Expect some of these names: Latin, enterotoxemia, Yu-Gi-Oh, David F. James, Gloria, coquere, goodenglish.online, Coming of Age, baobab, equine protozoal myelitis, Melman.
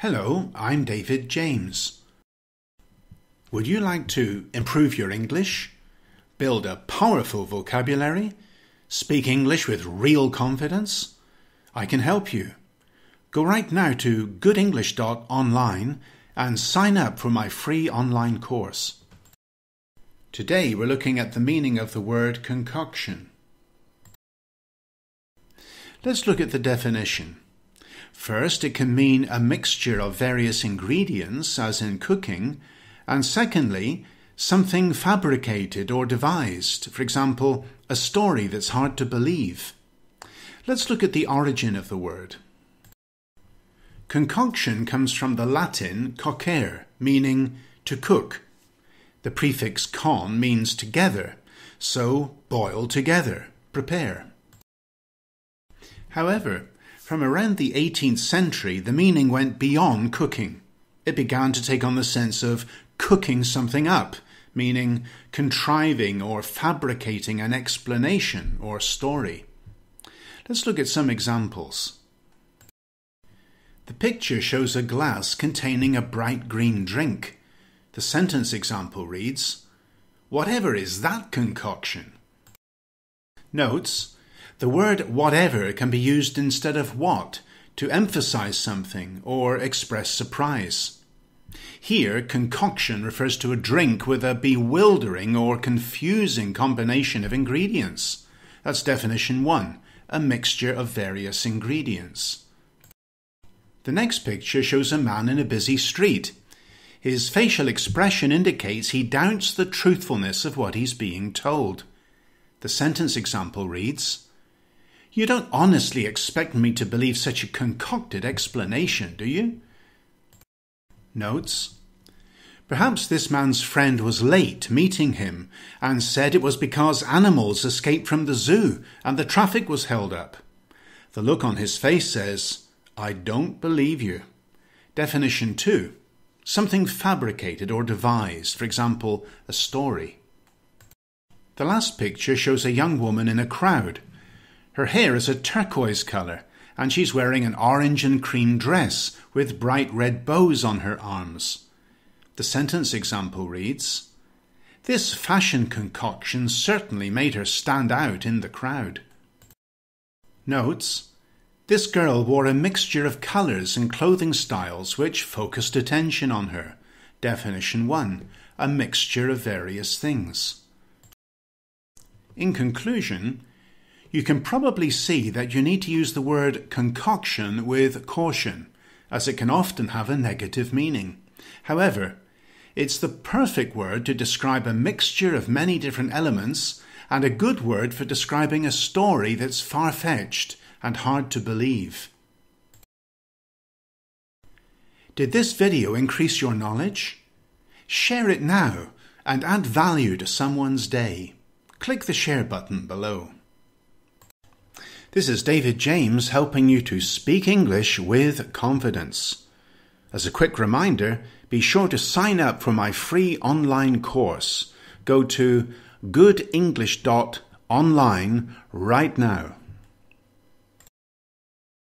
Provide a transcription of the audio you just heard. Hello, I'm David James. Would you like to improve your English, build a powerful vocabulary, speak English with real confidence? I can help you. Go right now to goodenglish.online and sign up for my free online course. Today we're looking at the meaning of the word concoction. Let's look at the definition. First, it can mean a mixture of various ingredients, as in cooking, and secondly, something fabricated or devised, for example, a story that's hard to believe. Let's look at the origin of the word. Concoction comes from the Latin coquere, meaning to cook. The prefix con means together, so boil together, prepare. However, from around the 18th century, the meaning went beyond cooking. It began to take on the sense of cooking something up, meaning contriving or fabricating an explanation or story. Let's look at some examples. The picture shows a glass containing a bright green drink. The sentence example reads, "Whatever is that concoction?" Notes: the word whatever can be used instead of what to emphasize something or express surprise. Here, concoction refers to a drink with a bewildering or confusing combination of ingredients. That's definition one, a mixture of various ingredients. The next picture shows a man in a busy street. His facial expression indicates he doubts the truthfulness of what he's being told. The sentence example reads, "You don't honestly expect me to believe such a concocted explanation, do you?" Notes: perhaps this man's friend was late meeting him and said it was because animals escaped from the zoo and the traffic was held up. The look on his face says, "I don't believe you." Definition 2. Something fabricated or devised, for example, a story. The last picture shows a young woman in a crowd. Her hair is a turquoise colour, and she's wearing an orange and cream dress with bright red bows on her arms. The sentence example reads, "This fashion concoction certainly made her stand out in the crowd." Notes: this girl wore a mixture of colours and clothing styles which focused attention on her. Definition 1. A mixture of various things. In conclusion, you can probably see that you need to use the word concoction with caution, as it can often have a negative meaning. However, it's the perfect word to describe a mixture of many different elements, and a good word for describing a story that's far-fetched and hard to believe. Did this video increase your knowledge? Share it now and add value to someone's day. Click the share button below. This is David James helping you to speak English with confidence. As a quick reminder, be sure to sign up for my free online course. Go to goodenglish.online right now.